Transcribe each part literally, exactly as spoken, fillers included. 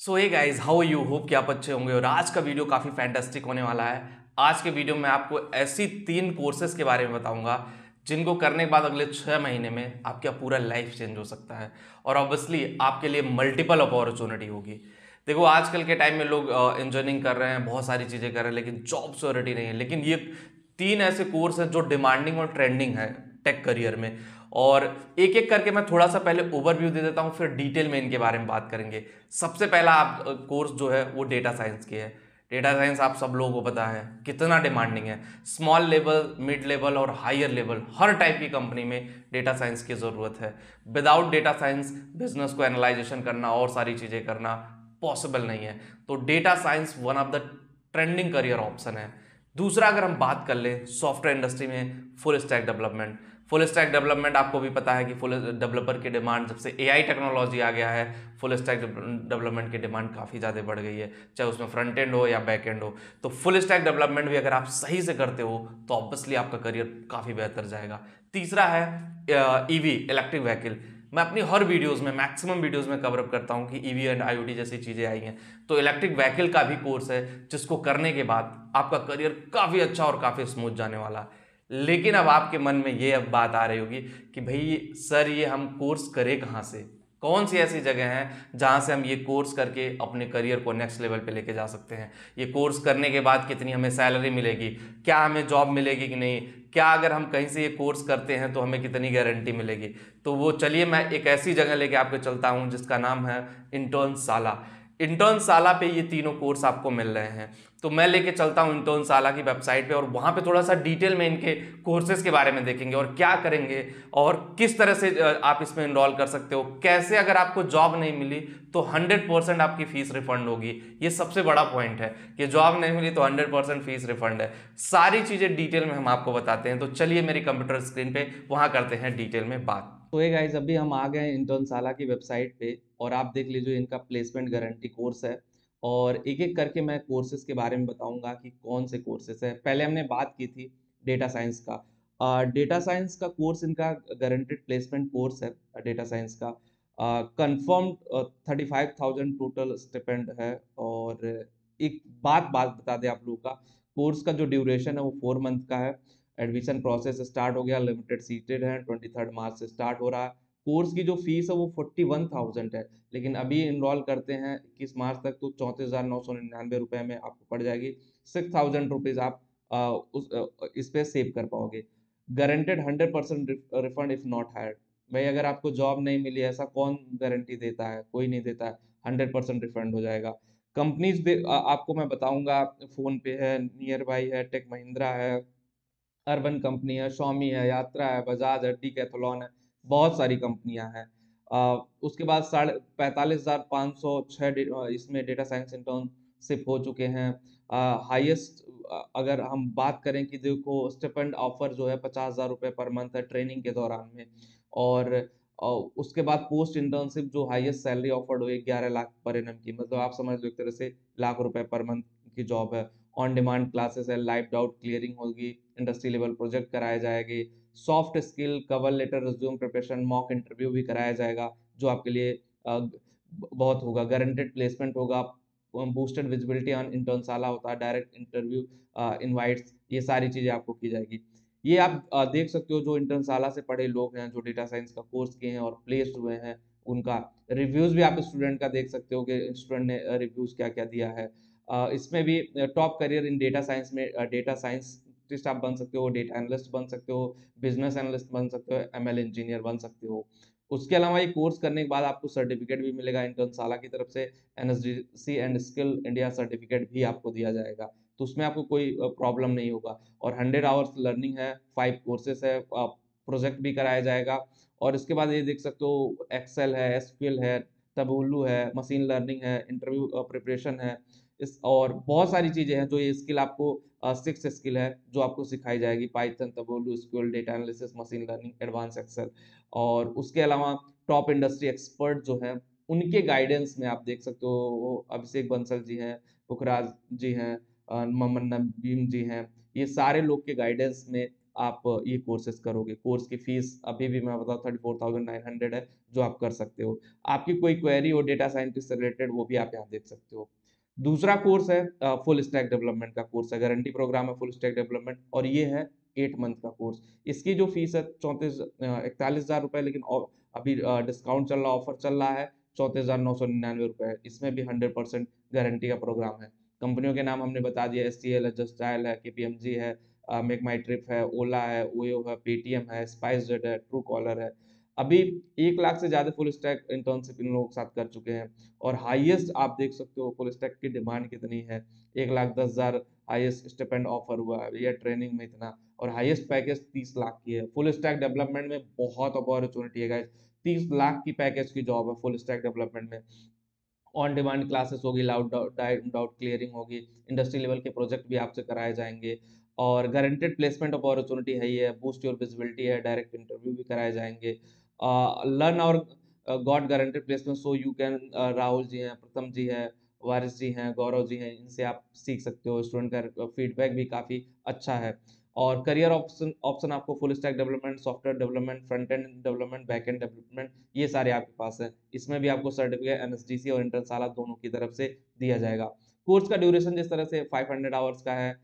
So hey guys, how you, hope कि आप अच्छे होंगे। और आज का वीडियो काफ़ी फैंटास्टिक होने वाला है। आज के वीडियो में आपको ऐसी तीन कोर्सेज के बारे में बताऊंगा जिनको करने के बाद अगले छः महीने में आपका पूरा लाइफ चेंज हो सकता है और ऑब्वियसली आपके लिए मल्टीपल अपॉर्चुनिटी होगी। देखो, आजकल के टाइम में लोग इंजीनियरिंग कर रहे हैं, बहुत सारी चीज़ें कर रहे हैं, लेकिन जॉब सिक्योरिटी नहीं है। लेकिन ये तीन ऐसे कोर्स हैं जो डिमांडिंग और ट्रेंडिंग है टेक करियर में, और एक एक करके मैं थोड़ा सा पहले ओवरव्यू दे देता हूँ, फिर डिटेल में इनके बारे में बात करेंगे। सबसे पहला आप कोर्स जो है वो डेटा साइंस की है। डेटा साइंस आप सब लोगों को पता है कितना डिमांडिंग है। स्मॉल लेवल, मिड लेवल और हायर लेवल हर टाइप की कंपनी में डेटा साइंस की ज़रूरत है। विदाउट डेटा साइंस बिजनेस को एनालाइजेशन करना और सारी चीज़ें करना पॉसिबल नहीं है। तो data science one of the trending career option है। दूसरा, अगर हम बात कर लें सॉफ्टवेयर इंडस्ट्री में, full stack development. Full stack development आपको भी पता है कि फुल डेवलपर की डिमांड, जब से एआई टेक्नोलॉजी आ गया है, फुल स्टैक डेवलपमेंट की डिमांड काफ़ी ज़्यादा बढ़ गई है, चाहे उसमें फ्रंट एंड हो या बैक एंड हो। तो फुल स्टैक डेवलपमेंट भी अगर आप सही से करते हो तो ऑब्वियसली आपका करियर काफ़ी बेहतर जाएगा। तीसरा है ईवी, इलेक्ट्रिक व्हीकल। मैं अपनी हर वीडियोस में, मैक्सिमम वीडियोस में कवरअप करता हूं कि ईवी एंड आईओटी जैसी चीज़ें आई हैं। तो इलेक्ट्रिक व्हीकल का भी कोर्स है जिसको करने के बाद आपका करियर काफ़ी अच्छा और काफ़ी स्मूथ जाने वाला है। लेकिन अब आपके मन में ये अब बात आ रही होगी कि भाई सर, ये हम कोर्स करें कहाँ से, कौन सी ऐसी जगह हैं जहाँ से हम ये कोर्स करके अपने करियर को नेक्स्ट लेवल पे लेके जा सकते हैं, ये कोर्स करने के बाद कितनी हमें सैलरी मिलेगी, क्या हमें जॉब मिलेगी कि नहीं, क्या अगर हम कहीं से ये कोर्स करते हैं तो हमें कितनी गारंटी मिलेगी। तो वो चलिए मैं एक ऐसी जगह लेके आपको चलता हूँ जिसका नाम है इंटर्नशाला। इंटर्नशाला पे ये तीनों कोर्स आपको मिल रहे हैं। तो मैं लेके चलता हूँ इंटर्नशाला की वेबसाइट पे और वहाँ पे थोड़ा सा डिटेल में इनके कोर्सेज़ के बारे में देखेंगे और क्या करेंगे और किस तरह से आप इसमें इनरोल कर सकते हो, कैसे अगर आपको जॉब नहीं मिली तो हंड्रेड परसेंट आपकी फ़ीस रिफंड होगी। ये सबसे बड़ा पॉइंट है कि जॉब नहीं मिली तो हंड्रेड परसेंट फीस रिफंड है। सारी चीज़ें डिटेल में हम आपको बताते हैं। तो चलिए मेरी कंप्यूटर स्क्रीन पर वहाँ करते हैं डिटेल में बात। तो ये गाइज, अभी हम आ गए हैं इंटर्नशाला की वेबसाइट पे और आप देख लीजिए इनका प्लेसमेंट गारंटी कोर्स है और एक एक करके मैं कोर्सेज़ के बारे में बताऊंगा कि कौन से कोर्सेज़ है। पहले हमने बात की थी डेटा साइंस का। डेटा साइंस का कोर्स इनका गारंटेड प्लेसमेंट कोर्स है। डेटा साइंस का confirmed thirty five thousand total stipend है। और एक बात बात बता दें आप लोगों का, कोर्स का जो ड्यूरेशन है वो फोर मंथ का है। एडमिशन प्रोसेस स्टार्ट हो गया, लिमिटेड सीटेड है, ट्वेंटी थर्ड मार्च से स्टार्ट हो रहा है। कोर्स की जो फीस है वो फोर्टी वन थाउजेंड है, लेकिन अभी इनरोल करते हैं इक्कीस मार्च तक तो चौंतीस हज़ार नौ सौ निन्यानवे रुपये में आपको पड़ जाएगी। सिक्स थाउजेंड रुपीज़ आप आ, उस आ, इस पर सेव कर पाओगे। Guaranteed hundred percent refund if not hired. भाई अगर आपको जॉब नहीं मिली, ऐसा कौन गारंटी देता है, कोई नहीं देता है। हंड्रेड परसेंट रिफंड हो जाएगा। कंपनीज आपको मैं बताऊँगा, फोनपे है, नियरबाई है, टेक महिंद्रा है, अर्बन कंपनी है, शॉमी है, यात्रा है, बजाज है, डी कैथलॉन है, बहुत सारी कंपनियां हैं। उसके बाद साढ़े पैंतालीस हज़ार पाँच सौ छः इसमें डेटा साइंस इंटर्नशिप हो चुके हैं। हाईएस्ट अगर हम बात करें कि देखो, स्टिपेंड ऑफर जो है पचास हज़ार रुपये पर मंथ है ट्रेनिंग के दौरान में। और आ, उसके बाद पोस्ट इंटर्नशिप जो हाईएस्ट सैलरी ऑफर्ड हुई ग्यारह लाख पर एनम की, मतलब आप समझ लो एक तरह से लाख रुपये पर मंथ की जॉब है। ऑन डिमांड क्लासेस है, लाइव डाउट क्लियरिंग होगी, इंडस्ट्री लेवल प्रोजेक्ट कराए जाएंगे, soft skill, cover letter, resume preparation, mock interview भी कराया जाएगा जो आपके लिए बहुत होगा। गारंटेड प्लेसमेंट होगा, बूस्टेड विजिबिलिटी ऑन इंटर्नशाला होता है, डायरेक्ट इंटरव्यू इनवाइट्स, ये सारी चीज़ें आपको की जाएगी। ये आप देख सकते हो जो इंटर्नशाला से पढ़े लोग हैं जो डेटा साइंस का कोर्स किए हैं और प्लेस हुए हैं, उनका रिव्यूज़ भी आप स्टूडेंट का देख सकते हो कि स्टूडेंट ने रिव्यूज़ क्या क्या दिया है। इसमें भी top career in data science में डेटा साइंटिस्ट आप बन सकते हो, डेटा एनालिस्ट बन सकते हो, बिजनेस एनालिस्ट बन सकते हो, एमएल इंजीनियर बन सकते हो। उसके अलावा ये कोर्स करने के बाद आपको सर्टिफिकेट भी मिलेगा इंटर्नशाला की तरफ से। NSDC and skill India certificate भी आपको दिया जाएगा, तो उसमें आपको कोई प्रॉब्लम नहीं होगा। और हंड्रेड आवर्स लर्निंग है, फाइव कोर्सेस है, प्रोजेक्ट भी कराया जाएगा। और इसके बाद ये देख सकते हो एक्सेल है, एसक्यूएल है, तबुल्लू है, मशीन लर्निंग है, इंटरव्यू प्रिपरेशन है, इस और बहुत सारी चीज़ें हैं जो ये स्किल आपको सिक्स स्किल है जो आपको सिखाई जाएगी। Python, तबोलू, SQL, data analysis, machine learning, advance Excel. और उसके अलावा टॉप इंडस्ट्री एक्सपर्ट जो हैं उनके गाइडेंस में आप देख सकते हो, अभिषेक बंसल जी हैं, कुखराज जी हैं, ममन भीम जी हैं, ये सारे लोग के गाइडेंस में आप ये कोर्सेस करोगे। कोर्स की फीस अभी भी मैं बताऊँ thirty four thousand nine hundred है जो आप कर सकते हो। आपकी कोई क्वेरी हो डेटा साइंटिस्ट से रिलेटेड वो भी आप यहाँ देख सकते हो। दूसरा कोर्स है फुल स्टैक डेवलपमेंट का कोर्स है, गारंटी प्रोग्राम है फुल स्टैक डेवलपमेंट, और ये है एट मंथ का कोर्स। इसकी जो फीस है चौंतीस इकतालीस हज़ार रुपये, लेकिन अभी डिस्काउंट चल रहा ऑफर चल रहा है चौंतीस हज़ार नौ सौ निन्यानवे रुपये। इसमें भी हंड्रेड परसेंट गारंटी का प्रोग्राम है। कंपनियों के नाम हमने बता दिया, एस टी एल है, जस्टाइल है, के पी एम जी है, मेक माई ट्रिप है, ओला है, ओयो है, पेटीएम है, स्पाइस जेट है, ट्रू कॉलर है। अभी एक लाख से ज़्यादा फुल स्टैक इंटर्नशिप इन लोगों के साथ कर चुके हैं, और हाईएस्ट आप देख सकते हो फुल स्टैक की डिमांड कितनी है, एक लाख दस हज़ार हाईएस्ट स्टिपेंड ऑफर हुआ है या ट्रेनिंग में इतना, और हाईएस्ट पैकेज तीस लाख की है। फुल स्टैक डेवलपमेंट में बहुत अपॉर्चुनिटी है गाइस, तीस लाख की पैकेज की जॉब है फुल स्टैक डेवलपमेंट में। ऑन डिमांड क्लासेस होगी, लाउड डाउट क्लियरिंग होगी, इंडस्ट्री लेवल के प्रोजेक्ट भी आपसे कराए जाएंगे, और गारंटेड प्लेसमेंट अपॉर्चुनिटी है ये, बूस्ट योर विजिबिलिटी है, डायरेक्ट इंटरव्यू भी कराए जाएंगे। लर्न और got guaranteed placement, so you can, Rahul ji हैं, प्रथम जी हैं, वारिस जी हैं, गौरव जी हैं, इनसे आप सीख सकते हो। स्टूडेंट का फीडबैक भी काफ़ी अच्छा है। और करियर ऑप्शन ऑप्शन आपको full stack development, software development, front end development, back end development, ये सारे आपके पास है। इसमें भी आपको सर्टिफिकेट एनएसडीसी और इंटरनशाला दोनों की तरफ से दिया जाएगा। कोर्स का ड्यूरेशन जिस तरह से फाइव हंड्रेड आवर्स का है,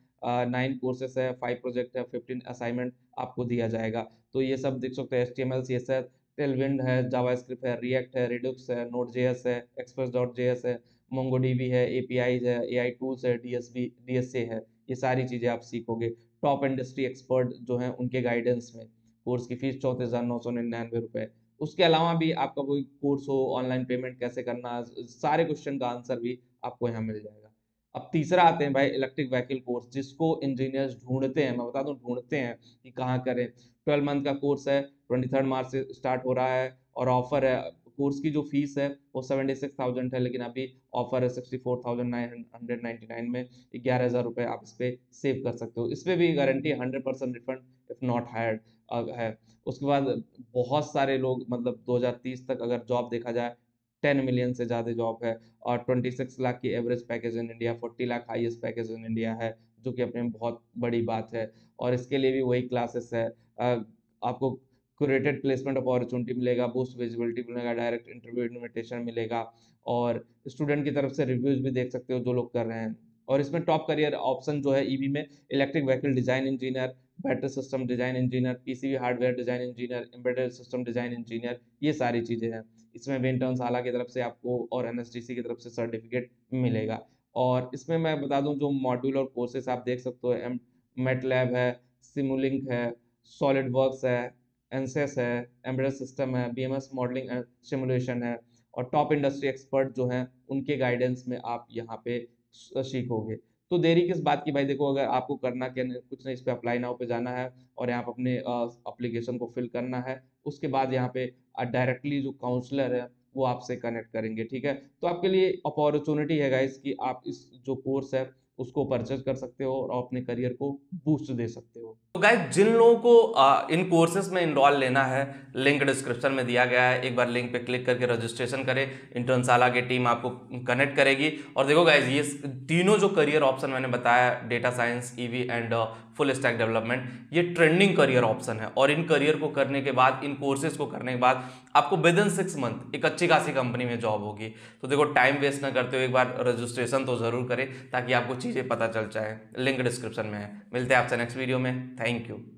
नाइन कोर्सेस है, फाइव प्रोजेक्ट है, फिफ्टीन असाइनमेंट आपको दिया जाएगा। तो ये सब देख सकते हैं, S T M L C S है, टेलविंड है, जावास्क्रिप्ट है, रिएक्ट है, रेडक्स है, नोड जे एस है, एक्सप्रेस डॉट जे एस है, मोंगोडीबी है, ए पी आई है, ए आई टूल्स है, D S B D S A है, ये सारी चीज़ें आप सीखोगे टॉप इंडस्ट्री एक्सपर्ट जो हैं उनके गाइडेंस में। कोर्स की फीस चौंतीस हज़ार नौ सौ निन्यानवे रुपये। उसके अलावा भी आपका कोई कोर्स हो, ऑनलाइन पेमेंट कैसे करना, सारे क्वेश्चन का आंसर भी आपको यहाँ मिल जाएगा। अब तीसरा आते हैं भाई इलेक्ट्रिक व्हीकल कोर्स, जिसको इंजीनियर्स ढूंढते हैं, मैं बता दूं ढूंढते हैं कि कहाँ करें। ट्वेल्व मंथ का कोर्स है, ट्वेंटी थर्ड मार्च से स्टार्ट हो रहा है, और ऑफर है। कोर्स की जो फीस है वो सेवेंटी सिक्स थाउजेंड है, लेकिन अभी ऑफर है sixty four thousand nine hundred ninety nine में ग्यारह हज़ार रुपये आप इस पर सेव कर सकते हो। इस पर भी guarantee hundred percent refund if not hired है। उसके बाद बहुत सारे लोग मतलब दो हज़ार तीस तक अगर जॉब देखा जाए दस मिलियन से ज़्यादा जॉब है, और छब्बीस लाख की एवरेज पैकेज इन इंडिया, चालीस lakh highest package in India है, जो कि अपने में बहुत बड़ी बात है। और इसके लिए भी वही क्लासेस है, आपको क्यूरेटेड प्लेसमेंट अपॉर्चुनिटी मिलेगा, बूस्ट विजिबिलिटी मिलेगा, डायरेक्ट इंटरव्यू इन्विटेशन मिलेगा, और स्टूडेंट की तरफ से रिव्यूज़ भी देख सकते हो जो लोग कर रहे हैं। और इसमें टॉप करियर ऑप्शन जो है ईवी में electric vehicle design engineer, battery system design engineer, PCB hardware design engineer, embedded system design engineer, ये सारी चीज़ें हैं। इसमें भी इंटर्नशाला की तरफ से आपको और एनएसडीसी की तरफ से सर्टिफिकेट मिलेगा। और इसमें मैं बता दूं जो मॉड्यूल और कोर्सेस आप देख सकते हो, एम मैटलैब है, सिमुलिंक है, सॉलिडवर्क्स है, एनसेस है, एम्बेडेड सिस्टम है, बीएमएस मॉडलिंग एंड सिमुलेशन है, और टॉप इंडस्ट्री एक्सपर्ट जो हैं उनके गाइडेंस में आप यहाँ पे सीखोगे। तो देरी किस बात की भाई, देखो अगर आपको करना क्या कुछ नहीं, इस पर अप्लाई नाउ पे जाना है और यहाँ पर अपने एप्लीकेशन को फिल करना है। उसके बाद यहाँ पे डायरेक्टली जो काउंसलर है वो आपसे कनेक्ट करेंगे, ठीक है। तो आपके लिए अपॉर्चुनिटी है गाइस कि आप इस जो कोर्स है उसको परचेज कर सकते हो और अपने करियर को बूस्ट दे सकते हो। तो गाइस जिन लोगों को आ, इन कोर्सेज में इनरोल लेना है, लिंक डिस्क्रिप्शन में दिया गया है, एक बार लिंक पे क्लिक करके रजिस्ट्रेशन करें। इंटर्नशाला की टीम आपको कनेक्ट करेगी। और देखो गाइस ये तीनों जो करियर ऑप्शन मैंने बताया, data science, EV and full stack development, ये ट्रेंडिंग करियर ऑप्शन है। और इन करियर को करने के बाद, इन कोर्सेज को करने के बाद आपको विद इन सिक्स मंथ एक अच्छी खासी कंपनी में जॉब होगी। तो देखो टाइम वेस्ट ना करते हुए एक बार रजिस्ट्रेशन तो ज़रूर करें ताकि आपको चीज़ें पता चल जाए। लिंक डिस्क्रिप्शन में है। मिलते हैं आपसे नेक्स्ट वीडियो में। Thank you.